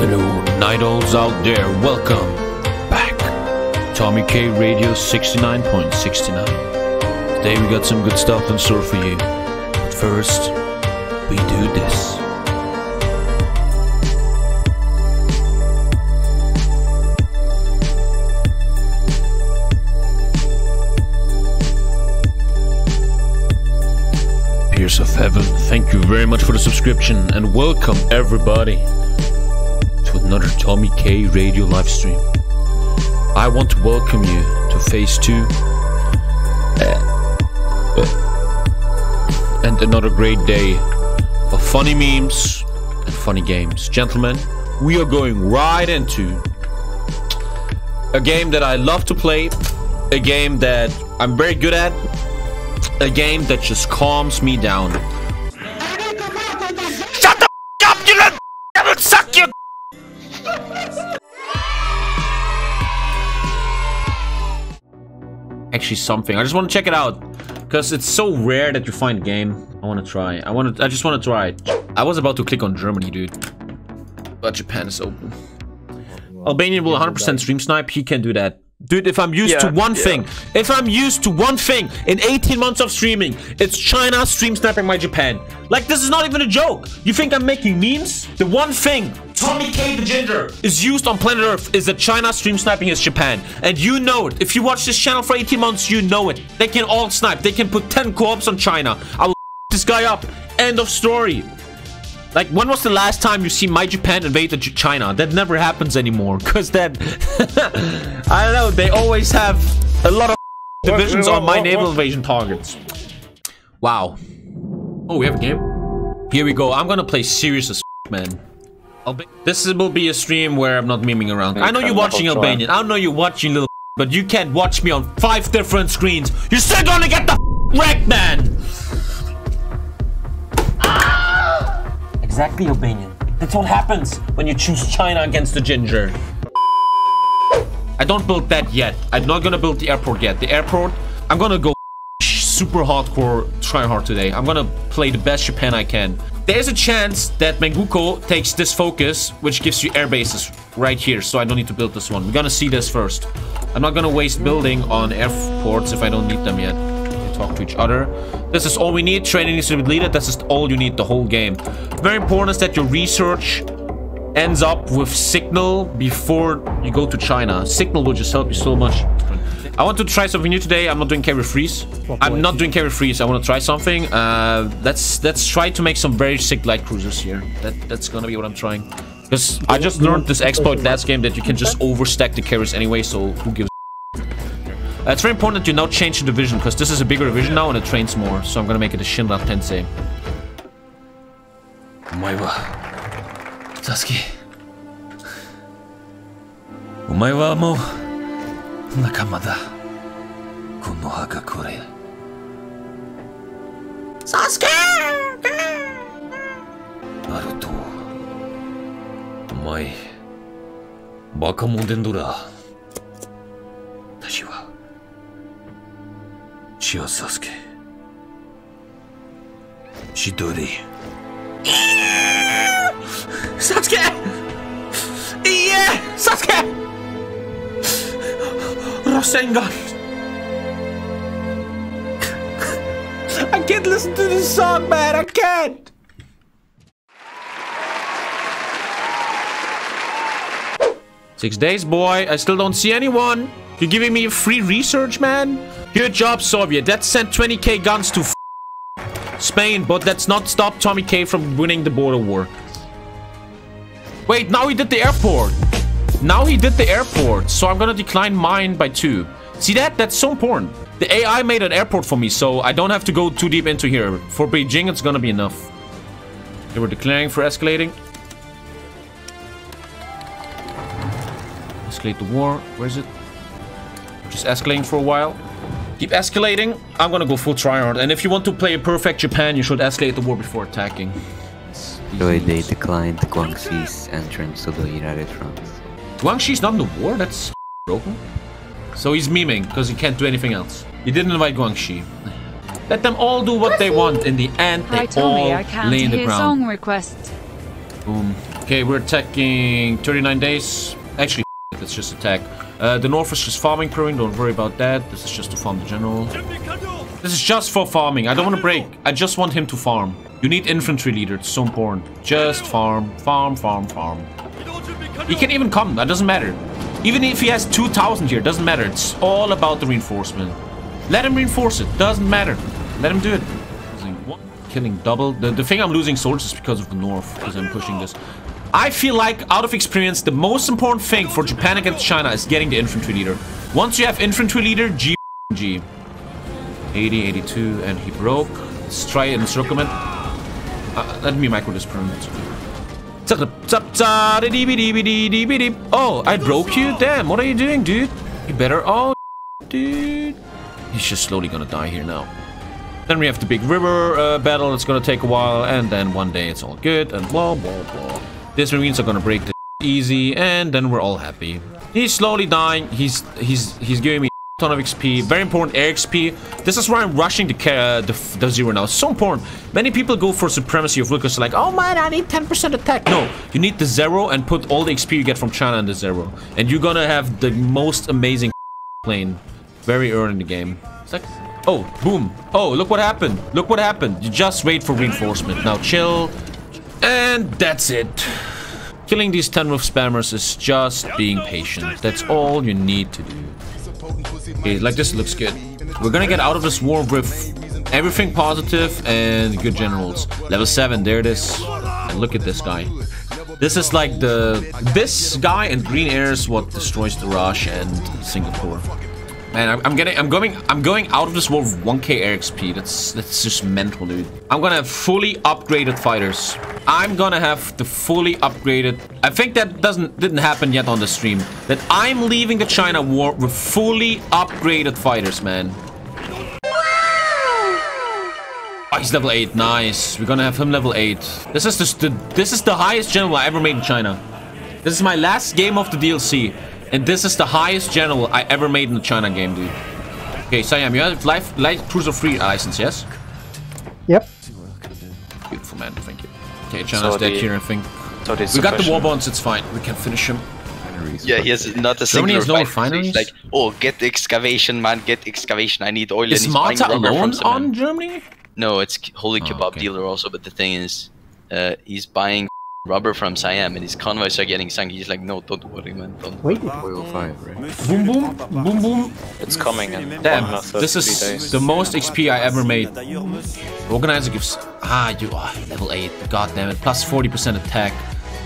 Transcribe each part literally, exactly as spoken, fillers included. Hello, night owls out there. Welcome back. TommyKay Radio sixty-nine point six nine. Today we got some good stuff in store for you. But first, we do this. Peers of Heaven, thank you very much for the subscription and welcome everybody to another TommyKay Radio livestream. I want to welcome you to phase two and another great day of funny memes and funny games. Gentlemen, we are going right into a game that I love to play, a game that I'm very good at, a game that just calms me down. Shut the f*** up, you little I will suck your actually something. I just want to check it out because it's so rare that you find a game. I want to try. I want to. I just want to try it. I was about to click on Germany, dude, but Japan is open. Albanian will one hundred percent stream snipe. He can do that. Dude, if I'm used yeah, to one yeah. thing, if I'm used to one thing in eighteen months of streaming, it's China stream snapping my Japan. Like, this is not even a joke. You think I'm making memes? The one thing TommyKay the Ginger is used on planet Earth is that China stream sniping his Japan. And you know it. If you watch this channel for eighteen months, you know it. They can all snipe. They can put ten co-ops on China. I will this guy up. End of story. Like, when was the last time you see my Japan invaded China? That never happens anymore, cause that I don't know. They always have a lot of divisions on my naval invasion targets. Wow. Oh, we have a game. Here we go. I'm gonna play serious as man. This will be a stream where I'm not memeing around. I know you're watching Albanian. I know you're watching little, but you can't watch me on five different screens. You're still gonna get the wrecked, man. Exactly, Albanian. That's what happens when you choose China against the Ginger. I don't build that yet. I'm not gonna build the airport yet. The airport, I'm gonna go super hardcore try hard today. I'm gonna play the best Japan I can. There's a chance that Manchukuo takes this focus, which gives you air bases right here, so I don't need to build this one. We're gonna see this first. I'm not gonna waste building on airports if I don't need them yet. Talk to each other. This is all we need. Training needs to be deleted. This is all you need the whole game. Very important is that your research ends up with signal before you go to China. Signal will just help you so much. I want to try something new today. I'm not doing carry freeze. I'm not doing carry freeze. I want to try something. Uh, let's let's try to make some very sick light cruisers here. That that's gonna be what I'm trying. Because I just learned this exploit last game that you can just overstack the carriers anyway. So who gives? Uh, it's very important that you now change the division, because this is a bigger division now and it trains more. So I'm gonna make it a Shinra Tensei. Omae wa... Sasuke... Omae wa mou... Nakama da... Konoha ga kore... Sasuke! Naru to... Omae... Bakamon dendo da... Tashi wa... Chio Sasuke Shidori Sasuke Yeah Sasuke Rasengan I can't listen to this song, man, I can't. Six days, boy, I still don't see anyone. You're giving me free research, man? Good job, Soviet. That sent twenty K guns to f Spain, but that's not stopped TommyKay from winning the border war. Wait, now he did the airport. Now he did the airport, so I'm gonna decline mine by two. See that? That's so important. The A I made an airport for me, so I don't have to go too deep into here. For Beijing, it's gonna be enough. They were declaring for escalating. Escalate the war. Where is it? Just escalating for a while. Keep escalating. I'm gonna go full tryhard. And if you want to play a perfect Japan, you should escalate the war before attacking. So they declined Guangxi's entrance to the United Front. Guangxi's not in the war? That's broken. So he's memeing because he can't do anything else. He didn't invite Guangxi. Let them all do what they want. In the end, they all lay in the ground. Boom. Okay, we're attacking thirty-nine days. Actually, let's just attack. Uh, the north is just farming, Pruin. Don't worry about that. This is just to farm the general. This is just for farming. I don't want to break. I just want him to farm. You need infantry leader. It's so important. Just farm, farm, farm, farm. He can even come. That doesn't matter. Even if he has two thousand here, doesn't matter. It's all about the reinforcement. Let him reinforce it. Doesn't matter. Let him do it. Killing double. The, the thing I'm losing soldiers is because of the north, because I'm pushing this. I feel like, out of experience, the most important thing for Japan against China is getting the infantry leader. Once you have infantry leader, G G. eighty, eighty-two, and he broke. Let's try and circle him. Uh, let me micro this pyramid. Oh, I broke you? Damn, what are you doing, dude? You better... Oh, dude. He's just slowly gonna die here now. Then we have the big river uh, battle. It's gonna take a while, and then one day it's all good, and blah, blah, blah. These Marines are gonna break the easy, and then we're all happy. He's slowly dying. He's he's he's giving me a ton of X P. Very important air X P. This is why I'm rushing the uh, the, the zero now. It's so important. Many people go for supremacy of Lucas, like, oh man, I need ten percent attack. No, you need the zero and put all the X P you get from China in the zero. And you're gonna have the most amazing plane very early in the game. It's like... Oh, boom. Oh, look what happened. Look what happened. You just wait for reinforcement. Now chill. And that's it. Killing these ten with spammers is just being patient. That's all you need to do. Okay, like this looks good. We're gonna get out of this war with everything positive and good generals. Level seven, there it is. And look at this guy. This is like the... This guy and green air is what destroys the Rush and Singapore. Man, I'm getting, I'm going, I'm going out of this war with one K air X P. That's that's just mental, dude. I'm gonna have fully upgraded fighters. I'm gonna have the fully upgraded. I think that doesn't didn't happen yet on the stream. That I'm leaving the China war with fully upgraded fighters, man. Oh, he's level eight. Nice. We're gonna have him level eight. This is the, the this is the highest general I ever made in China. This is my last game of the D L C. And this is the highest general I ever made in a China game, dude. Okay, Siam, you have life, light cruiser free license, yes? Yep. Beautiful, man. Thank you. Okay, China's so dead the, here, I think. So we got the war bonds. It's fine. We can finish him. Yeah, he has not a single refinery. Like, oh, get excavation, man. Get excavation. I need oil. Is Malta alone on Germany? No, it's Holy oh, Kebab okay. Dealer also. But the thing is, uh, he's buying rubber from Siam and his convoys are getting sunk. He's like, no, don't worry, man. Don't wait. Right? Boom, boom, boom, boom. It's coming. And damn, this is days. The most X P I ever made. Organizer gives. Ah, you are level eight. God damn it. Plus forty percent attack.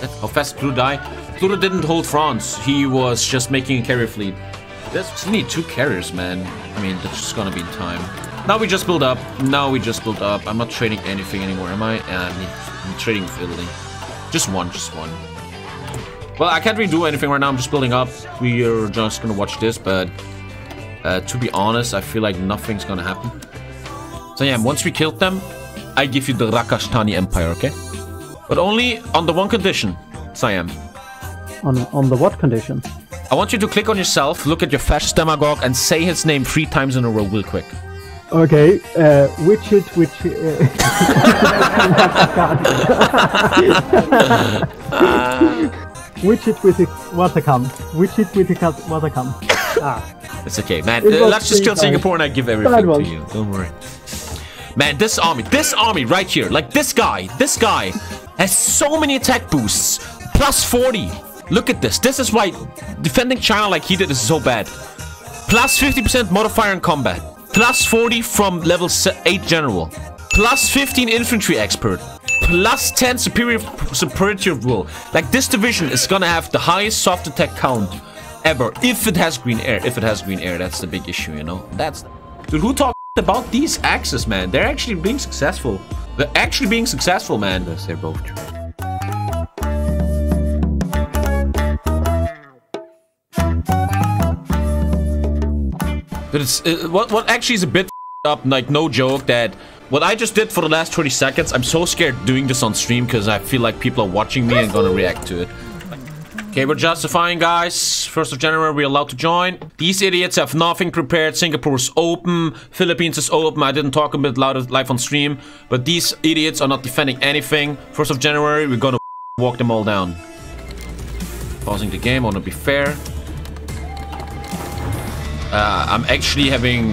That's how fast Pluto died. Pluto didn't hold France. He was just making a carrier fleet. That's, we need two carriers, man. I mean, that's just gonna be time. Now we just build up. Now we just build up. I'm not trading anything anymore, am I? And I'm, I'm trading with Italy. Just one, just one. Well, I can't really do anything right now. I'm just building up. We are just gonna watch this, but uh, to be honest, I feel like nothing's gonna happen. So yeah, once we killed them, I give you the Rakashtani Empire, okay? But only on the one condition, Siam. On, on the what condition? I want you to click on yourself, look at your fascist demagogue, and say his name three times in a row real quick. Okay, uh, which it, which... Uh, uh, which it with the Watercam. Which it with the Watercam. Ah. It's okay, man. It uh, let's just kill Singapore and I give everything to you. Don't worry. Man, this army, this army right here, like this guy, this guy has so many attack boosts. plus forty. Look at this. This is why defending China like he did is so bad. plus fifty percent modifier in combat. plus forty from level eight general, plus fifteen infantry expert, plus ten superior superiority of will. Like this division is gonna have the highest soft attack count ever if it has green air. If it has green air, that's the big issue, you know. That's dude. Who talked about these axes, man? They're actually being successful. They're actually being successful, man. Yes, they're both true. But it's, uh, what, what actually is a bit up, like no joke, that what I just did for the last twenty seconds, I'm so scared doing this on stream because I feel like people are watching me and gonna react to it. Okay, we're justifying, guys. first of January, we're allowed to join. These idiots have nothing prepared. Singapore's open. Philippines is open. I didn't talk a bit loud live on stream, but these idiots are not defending anything. first of January, we're gonna walk them all down. Pausing the game, I want to be fair. Uh, I'm actually having...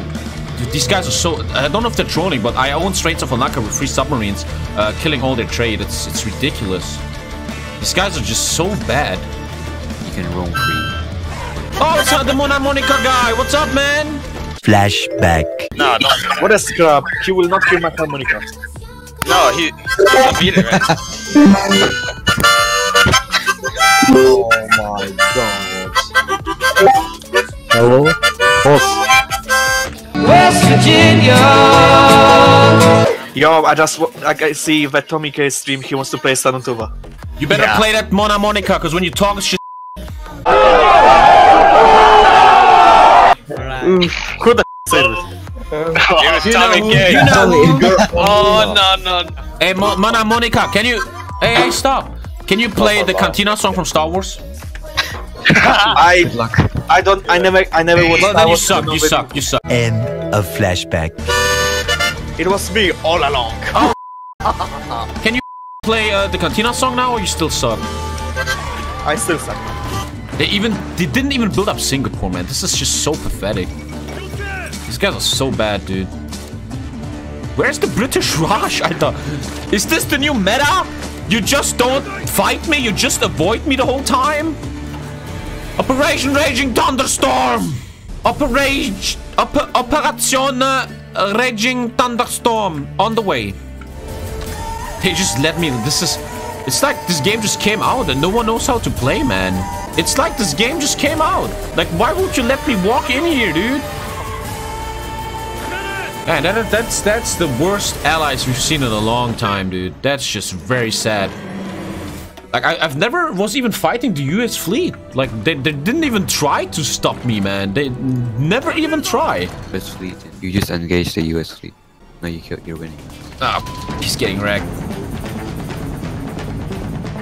These guys are so... I don't know if they're trolling, but I own Straits of Malacca with three submarines, uh, killing all their trade. It's, it's ridiculous. These guys are just so bad. You can roam free. Oh, it's not the Mona Monica guy! What's up, man? Flashback. No, no. What a scrub. He will not kill my harmonica. No, he... He won't be there, right? Oh my god. Hello? Boss. West Virginia! Yo, I just... I see that TommyKay stream, he wants to play Sanatuba. You better yeah. play that Mona Monica, cause when you talk shit... Mm, who the f*** said this? You know who? You know who? Oh, no, no, no. Hey, Mo Mona Monica, can you... Hey, hey, stop. Can you play the Cantina song from Star Wars? I... Good luck. I don't... I never... I never watched Star Wars. You suck, you suck, you suck. End of flashback. It was me all along. Oh, can you play uh, the Cantina song now, or you still suck? I still suck. They even they didn't even build up Singapore, man. This is just so pathetic. These guys are so bad, dude. Where's the British Raj? I thought, is this the new meta? You just don't fight me. You just avoid me the whole time. Operation Raging Thunderstorm. Operation Oper, Operation uh, Raging Thunderstorm on the way. They just let me. This is. It's like this game just came out and no one knows how to play, man. It's like this game just came out. Like, why would you let me walk in here, dude? Man, that, that's that's the worst allies we've seen in a long time, dude. That's just very sad. Like, I, I've never was even fighting the U S fleet. Like, they, they didn't even try to stop me, man. They never even tried. U S fleet. You just engaged the U S fleet. Now you kill, you're winning. Oh, he's getting wrecked.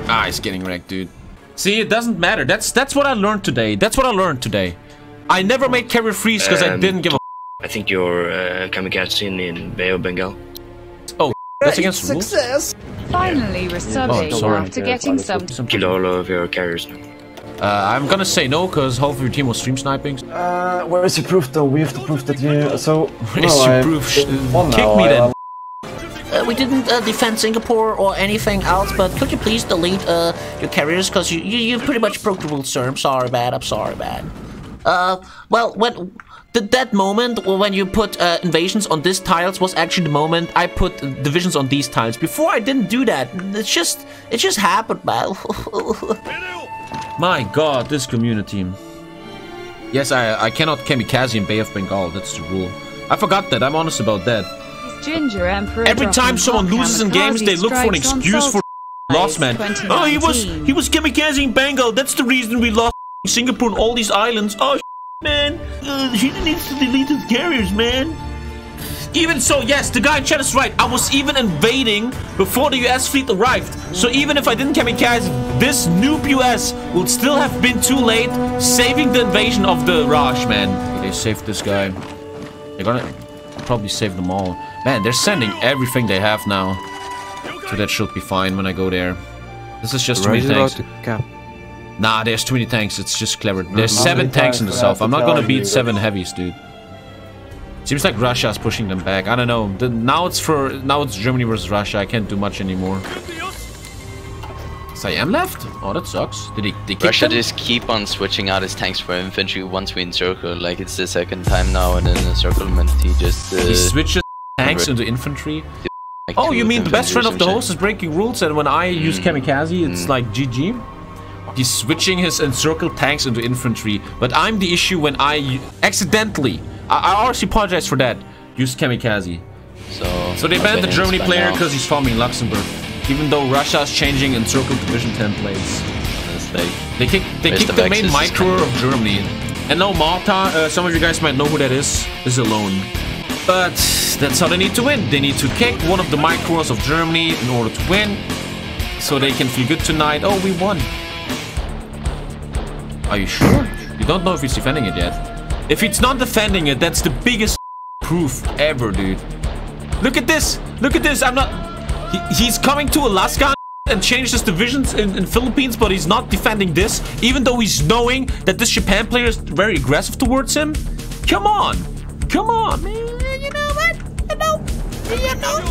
Ah, he's getting wrecked, dude. See, it doesn't matter. That's that's what I learned today. That's what I learned today. I never made carrier freeze because um, I didn't give a I think you're uh, kamikaze in, in Bay of Bengal. Oh, that's against success. Rules? Finally resurging oh, after getting yeah, some... Kill all of your carriers now. Uh, I'm gonna say no, because half of your team was stream sniping. Uh, where is your proof though? We have to prove that you... So, where is your proof? Kick me then. Uh, we didn't uh, defend Singapore or anything else, but could you please delete uh, your carriers? Because you, you, you pretty much broke the rules, sir. I'm sorry, man. I'm sorry, man. Uh, well, when the, that moment when you put uh, invasions on these tiles was actually the moment I put divisions on these tiles. Before, I didn't do that. It's just, it just happened, man. My God, this community. Yes, I, I cannot kamikaze in Bay of Bengal. That's the rule. I forgot that. I'm honest about that. Ginger Emperor every time someone loses in games, they look for an excuse for loss, man. Oh, he was he was kamikaze in Bengal. That's the reason we lost Singapore and all these islands. Oh, man. Uh, he needs to delete his carriers, man. Even so, yes, the guy in chat is right. I was even invading before the U S fleet arrived. So even if I didn't kamikaze, this noob U S would still have been too late, saving the invasion of the Raj, man. They saved this guy. They're gonna probably save them all. Man, they're sending everything they have now. So that should be fine when I go there. This is just too many tanks. Nah, there's too many tanks. It's just clever. There's seven tanks in the south. I'm not gonna beat seven heavies, dude. Seems like Russia's pushing them back. I don't know. The, now it's for now it's Germany versus Russia. I can't do much anymore. Siam left? Oh, that sucks. Did he, did he Russia them? Just keep on switching out his tanks for infantry once we encircle. Like, it's the second time now, and in encirclement he just uh, he switches. Tanks into infantry. Like oh, you mean the best friend of the host is breaking rules, and when I mm. use kamikaze, it's mm. like G G. He's switching his encircled tanks into infantry, but I'm the issue when I accidentally, I, I honestly apologize for that, used kamikaze. So, so they banned the Germany player because he's farming Luxembourg, even though Russia is changing encircled division templates. Like, they kicked they kick the main micro of Germany. And now Malta, uh, some of you guys might know who that is, is alone. But that's how they need to win. They need to kick one of the micros of Germany in order to win. So they can feel good tonight. Oh, we won. Are you sure? You don't know if he's defending it yet. If he's not defending it, that's the biggest proof ever, dude. Look at this. Look at this. I'm not... He, he's coming to Alaska and changed his divisions in, in Philippines, but he's not defending this, even though he's knowing that this Japan player is very aggressive towards him. Come on, come on, man. You know what? You know, you know.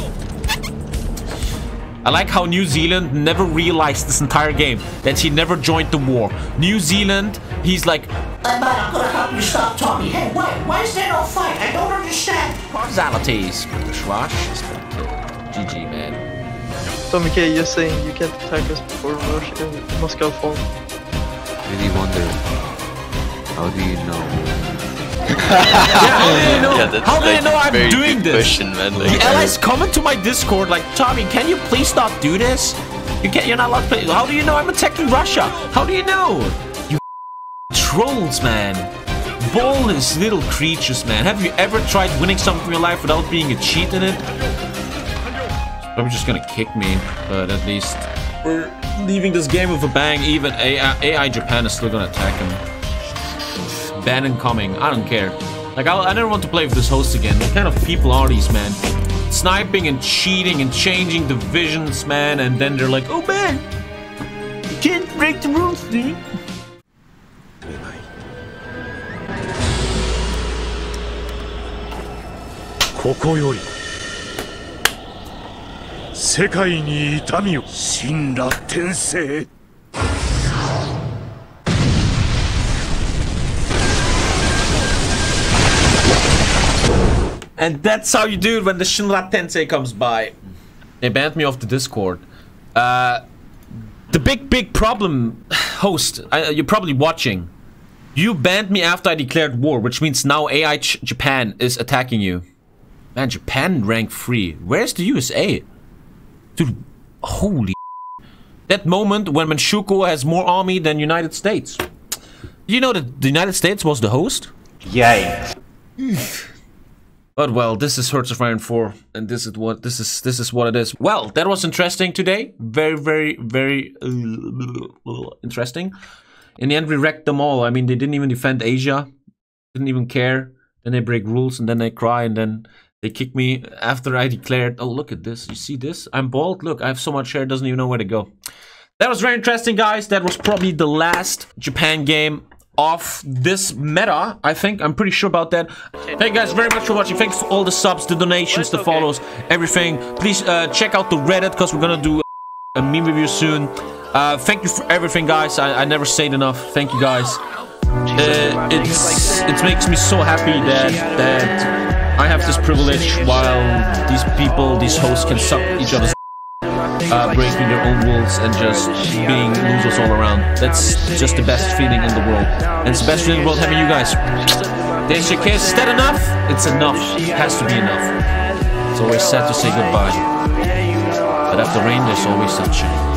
I like how New Zealand never realized this entire game that he never joined the war. New Zealand, he's like, I'm not gonna help you stop Tommy. Hey, why? Why is there no fight? I don't understand. Causalities. The Schwash has been killed. G G, man. TommyKay, you're saying you can't attack us before Russia, Moscow falls. I really wonder. How do you know? Yeah, how do they know, yeah, how do they know I'm doing this? Question, man, like, the allies comment to my Discord like, Tommy, can you please not do this? You can't, you're not allowed to play. How do you know I'm attacking Russia? How do you know? You trolls, man. Ballless little creatures, man. Have you ever tried winning something in your life without being a cheat in it? Probably just gonna kick me, but at least we're leaving this game with a bang. Even A I, A I Japan is still gonna attack him. Ban and coming, I don't care. Like, I'll, I never want to play with this host again. What kind of people are these, man? Sniping and cheating and changing divisions, man. And then they're like, oh man, you can't break the rules, dude. Shinra Tensei. And that's how you do it when the Shinra Tensei comes by. They banned me off the Discord. Uh, the big, big problem, host, I, you're probably watching. You banned me after I declared war, which means now A I Ch Japan is attacking you. Man, Japan rank three. Where's the U S A? Dude, holy that moment when Manchukuo has more army than United States. You know that the United States was the host? Yay. But well, this is Hearts of Iron four, and this is what this is. This is what it is. Well, that was interesting today. Very, very, very uh, interesting. In the end, we wrecked them all. I mean, they didn't even defend Asia. Didn't even care. Then they break rules, and then they cry, and then they kick me after I declared. Oh, look at this! You see this? I'm bald. Look, I have so much hair. It doesn't even know where to go. That was very interesting, guys. That was probably the last Japan game of this meta, I think. I'm pretty sure about that. Thank you guys very much for watching. Thanks to all the subs, the donations, the follows, everything. Please uh, check out the Reddit, because we're gonna do a meme review soon. Uh, thank you for everything, guys. I, I never say it enough. Thank you guys. Uh, it's, it makes me so happy that that I have this privilege while these people, these hosts, can suck each other's Uh, breaking their own rules and just being losers all around. That's just the best feeling in the world. And it's the best feeling in the world having you guys. There's your kiss. Is that enough? It's enough. It has to be enough. It's always sad to say goodbye. But after rain, there's always sunshine.